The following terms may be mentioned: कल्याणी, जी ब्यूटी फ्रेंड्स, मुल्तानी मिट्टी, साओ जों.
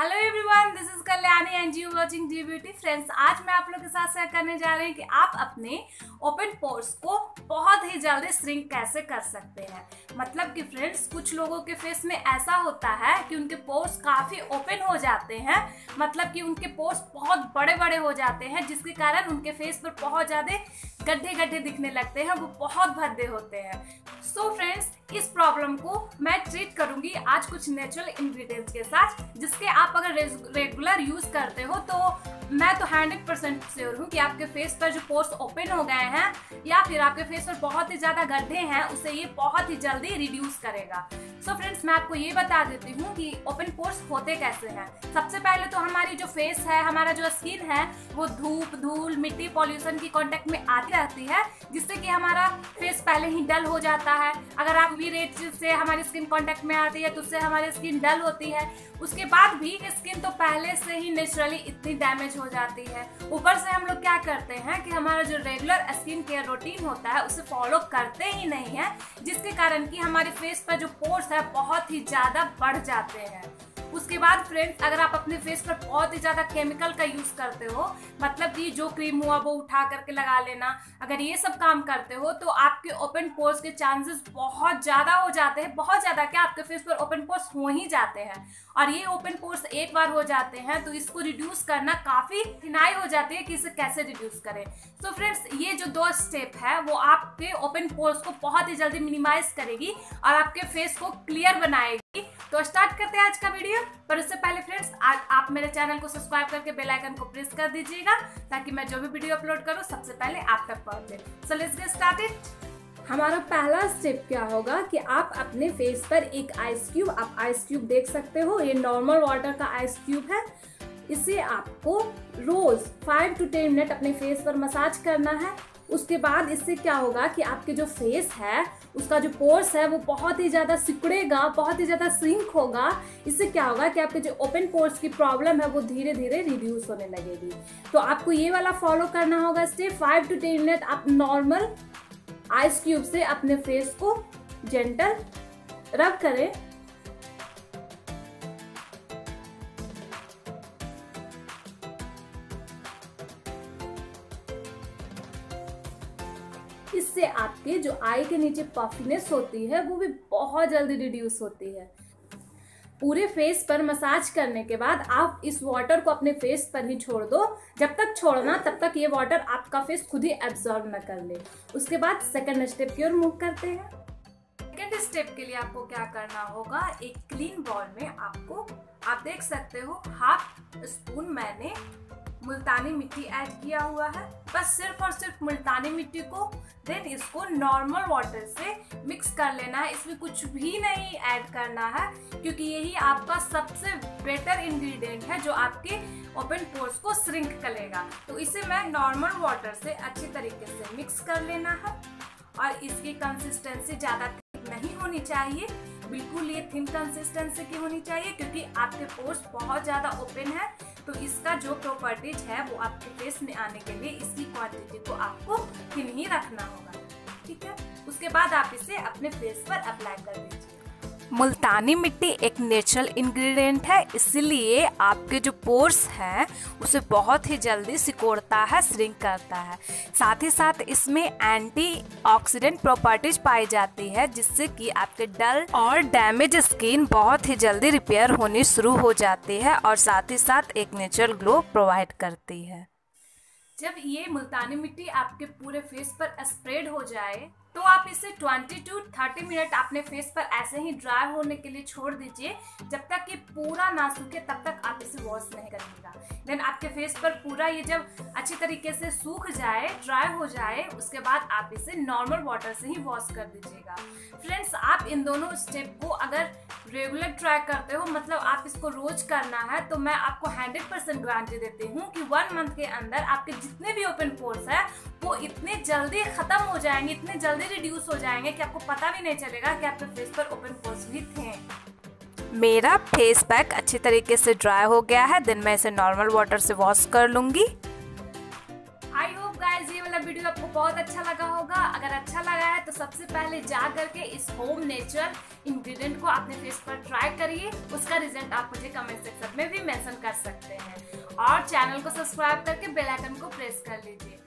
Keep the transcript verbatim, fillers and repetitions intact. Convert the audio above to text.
Hello everyone, this is कल्याणी and you watching जी ब्यूटी फ्रेंड्स। आज मैं आप लोग के साथ शेयर करने जा रही हूँ कि आप अपने ओपन पोर्स को बहुत ही जल्दी श्रिंक कैसे कर सकते हैं। मतलब कि फ्रेंड्स, कुछ लोगों के फेस में ऐसा होता है कि उनके पोर्स काफ़ी ओपन हो जाते हैं, मतलब कि उनके पोर्स बहुत बड़े बड़े हो जाते हैं, जिसके कारण उनके फेस पर बहुत ज़्यादा गड्ढे गड्ढे दिखने लगते हैं, वो बहुत भद्दे होते हैं। सो फ्रेंड्स, इस प्रॉब्लम को मैं ट्रीट करूंगी आज कुछ नेचुरल इंग्रेडिएंट्स के साथ, जिसके आप अगर रेगुलर यूज करते हो तो मैं तो हंड्रेड परसेंट श्योर हूँ कि आपके फेस पर जो पोर्स ओपन हो गए हैं या फिर आपके फेस पर बहुत ही ज़्यादा गड्ढे हैं, उसे ये बहुत ही जल्दी रिड्यूस करेगा। सो फ्रेंड्स, मैं आपको ये बता देती हूँ कि ओपन पोर्स होते कैसे हैं। सबसे पहले तो हमारी जो फेस है, हमारा जो स्किन है, वो धूप, धूल, मिट्टी, पॉल्यूशन की कॉन्टेक्ट में आती रहती है, जिससे कि हमारा फेस पहले ही डल हो जाता है। अगर आप वी रेज से हमारी स्किन कॉन्टेक्ट में आती है तो उससे हमारी स्किन डल होती है। उसके बाद भी स्किन तो पहले से ही नेचुरली इतनी डैमेज हो जाती है। ऊपर से हम लोग क्या करते हैं कि हमारा जो रेगुलर स्किन केयर रूटीन होता है उसे फॉलो करते ही नहीं है, जिसके कारण कि हमारे फेस पर जो पोर्स है बहुत ही ज़्यादा बढ़ जाते हैं। उसके बाद फ्रेंड्स, अगर आप अपने फेस पर बहुत ही ज़्यादा केमिकल का यूज़ करते हो, मतलब कि जो क्रीम हुआ वो उठा करके लगा लेना, अगर ये सब काम करते हो तो आपके ओपन पोर्स के चांसेस बहुत ज़्यादा हो जाते हैं। बहुत ज़्यादा क्या, आपके फेस पर ओपन पोर्स हो ही जाते हैं। और ये ओपन पोर्स एक बार हो जाते हैं तो इसको रिड्यूस करना काफ़ी कठिनाई हो जाती है कि इसे कैसे रिड्यूस करें। तो फ्रेंड्स, ये जो दो स्टेप है वो आपके ओपन पोर्स को बहुत ही जल्दी मिनिमाइज करेगी और आपके फेस को क्लियर बनाएगी। तो स्टार्ट करते हैं आज का वीडियो। पर उससे पहले फ्रेंड्स, आज आप मेरे चैनल को सब्सक्राइब करके बेल आइकन को प्रेस कर दीजिएगा, ताकि मैं जो भी वीडियो अपलोड करूं सबसे पहले आप तक पहुंचे। So let's get started. हमारा पहला स्टेप क्या होगा कि आप अपने फेस पर एक आइस क्यूब, आप आइस क्यूब देख सकते हो, ये नॉर्मल वाटर का आइस क्यूब है। इसे आपको रोज फाइव टू टेन मिनट अपने फेस पर मसाज करना है। उसके बाद इससे क्या होगा कि आपके जो फेस है उसका जो पोर्स है वो बहुत ही ज़्यादा सिकुड़ेगा, बहुत ही ज़्यादा श्रिंक होगा। इससे क्या होगा कि आपके जो ओपन पोर्स की प्रॉब्लम है वो धीरे धीरे रिड्यूस होने लगेगी। तो आपको ये वाला फॉलो करना होगा step. Five to ten minute आप नॉर्मल आइस क्यूब से अपने फेस को जेंटल रब करें। इससे आपके जो आई के नीचे पफीनेस होती है वो भी बहुत जल्दी रिड्यूस होती है। पूरे फेस पर मसाज करने के बाद आप इस वाटर को अपने फेस पर ही छोड़ दो। जब तक छोड़ना तब तक ये वाटर आपका फेस खुद ही एब्जॉर्ब न कर ले। उसके बाद सेकंड स्टेप की ओर मूव करते हैं। सेकंड स्टेप के लिए आपको क्या करना होगा, एक क्लीन बाउल में आपको, आप देख सकते हो, हाफ स्पून मैंने मुल्तानी मिट्टी ऐड किया हुआ है। बस सिर्फ और सिर्फ मुल्तानी मिट्टी को, देन इसको नॉर्मल वाटर से मिक्स कर लेना है। इसमें कुछ भी नहीं ऐड करना है, क्योंकि यही आपका सबसे बेटर इंग्रेडिएंट है जो आपके ओपन पोर्स को श्रिंक करेगा। तो इसे मैं नॉर्मल वाटर से अच्छे तरीके से मिक्स कर लेना है। और इसकी कंसिस्टेंसी ज़्यादा थिक नहीं होनी चाहिए, बिल्कुल ये थिन कंसिस्टेंसी की होनी चाहिए, क्योंकि आपके पोर्स बहुत ज़्यादा ओपन है। तो इसका जो प्रॉपर्टीज है वो आपके फेस में आने के लिए इसकी क्वांटिटी को आपको थिन ही रखना होगा, ठीक है। उसके बाद आप इसे अपने फेस पर अप्लाई कर दीजिए। मुल्तानी मिट्टी एक नेचुरल इंग्रेडिएंट है, इसलिए आपके जो पोर्स हैं उसे बहुत ही जल्दी सिकोड़ता है, श्रिंक करता है। साथ ही साथ इसमें एंटीऑक्सीडेंट प्रॉपर्टीज पाई जाती है, जिससे कि आपके डल और डैमेज स्किन बहुत ही जल्दी रिपेयर होनी शुरू हो जाती है और साथ ही साथ एक नेचुरल ग्लो प्रोवाइड करती है। जब ये मुल्तानी मिट्टी आपके पूरे फेस पर स्प्रेड हो जाए तो आप इसे ट्वेंटी टू थर्टी मिनट अपने फेस पर ऐसे ही ड्राई होने के लिए छोड़ दीजिए। जब तक ये पूरा ना सूखे तब तक आप इसे वॉश नहीं करिएगा। देन आपके फेस पर पूरा ये जब अच्छे तरीके से सूख जाए, ड्राई हो जाए, उसके बाद आप इसे नॉर्मल वाटर से ही वॉश कर दीजिएगा। फ्रेंड्स, आप इन दोनों स्टेप को अगर रेगुलर ट्राई करते हो, मतलब आप इसको रोज करना है, तो मैं आपको हंड्रेड परसेंट गारंटी देती हूँ कि वन मंथ के अंदर आपके जितने भी ओपन पोर्स हैं वो इतने जल्दी ख़त्म हो जाएंगे, इतने जल्दी रिड्यूस हो जाएंगे कि आपको पता भी नहीं चलेगा कि आपके फेस पर ओपन पोर्स भी थे। मेरा फेस पैक अच्छी तरीके से ड्राई हो गया है। दिन में इसे नॉर्मल वाटर से वॉश कर लूँगी। आई होप गाइज ये वाला वीडियो आपको बहुत अच्छा लगा होगा। अगर अच्छा लगा है तो सबसे पहले जा करके इस होम नेचुरल इंग्रेडिएंट को अपने फेस पर ट्राई करिए। उसका रिजल्ट आप मुझे कमेंट सेक्शन में भी मेंशन कर सकते हैं और चैनल को सब्सक्राइब करके बेल आइकन को प्रेस कर लीजिए।